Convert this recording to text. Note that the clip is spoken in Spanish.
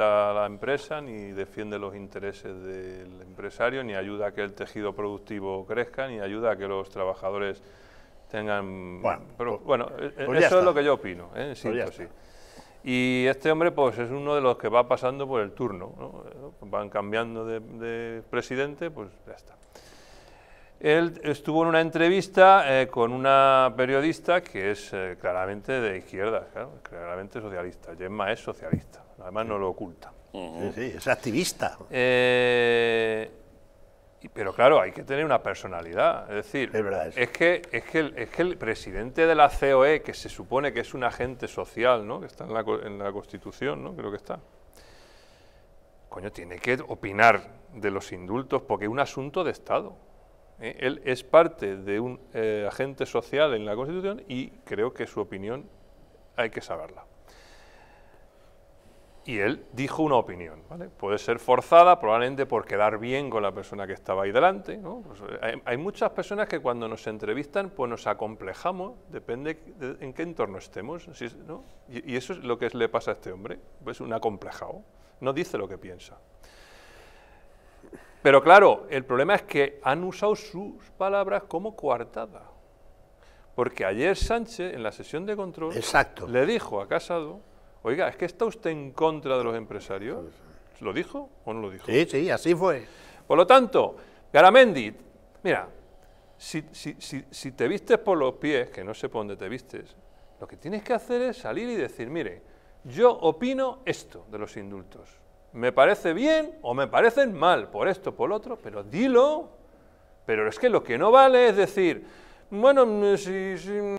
afecta a la empresa, ni defiende los intereses del empresario, ni ayuda a que el tejido productivo crezca, ni ayuda a que los trabajadores tengan... Bueno, pero, bueno, pues eso es lo que yo opino, ¿eh? Sí, pues sí. Y este hombre pues es uno de los que va pasando por el turno, ¿no? Van cambiando de presidente, pues ya está. Él estuvo en una entrevista con una periodista que es claramente de izquierda, claro, claramente socialista. Gemma es socialista, además no lo oculta. Sí, sí, es activista. Pero claro, hay que tener una personalidad, es decir, es verdad, es que el presidente de la COE, que se supone que es un agente social, ¿no?, que está en la Constitución, ¿no?, creo que está, coño, tiene que opinar de los indultos porque es un asunto de Estado. Él es parte de un agente social en la Constitución y creo que su opinión hay que saberla. Y él dijo una opinión, ¿vale? Puede ser forzada, probablemente por quedar bien con la persona que estaba ahí delante, ¿no? Pues hay muchas personas que cuando nos entrevistan pues nos acomplejamos, depende de en qué entorno estemos, ¿no? Y eso es lo que le pasa a este hombre, pues un acomplejado, no dice lo que piensa. Pero claro, el problema es que han usado sus palabras como coartada. Porque ayer Sánchez, en la sesión de control, exacto, le dijo a Casado, oiga, ¿es que está usted en contra de los empresarios? ¿Lo dijo o no lo dijo? Sí, sí, así fue. Por lo tanto, Garamendi, mira, si te vistes por los pies, que no sé por dónde te vistes, lo que tienes que hacer es salir y decir, mire, yo opino esto de los indultos. Me parece bien o me parecen mal, por esto, por lo otro, pero dilo. Pero es que lo que no vale es decir, bueno, si...